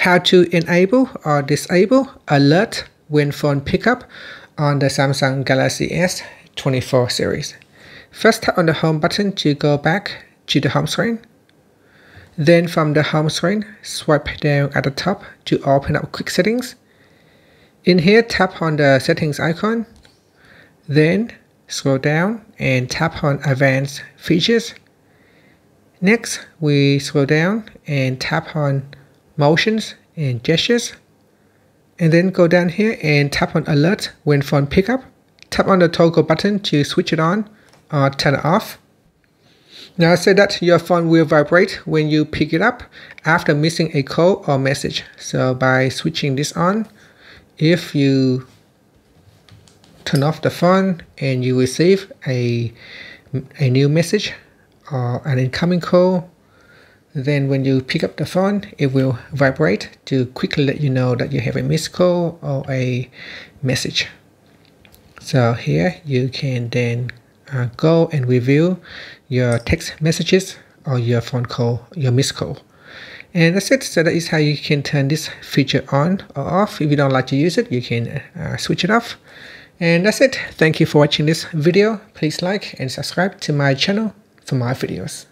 How to enable or disable alert when phone pickup on the Samsung Galaxy S 24 series. First, tap on the home button to go back to the home screen. Then from the home screen, swipe down at the top to open up quick settings. In here, tap on the settings icon. Then scroll down and tap on advanced features. Next, we scroll down and tap on motions and gestures, and then go down here and tap on alert when phone pickup. Tap on the toggle button to switch it on or turn it off. Now say that your phone will vibrate when you pick it up after missing a call or message. So by switching this on, if you turn off the phone and you receive a new message or an incoming call, then when you pick up the phone, it will vibrate to quickly let you know that you have a missed call or a message. So here you can then go and review your text messages or your phone call, your missed call. And that's it. So that is how you can turn this feature on or off. If you don't like to use it, you can switch it off. And that's it. Thank you for watching this video. Please like and subscribe to my channel for more videos.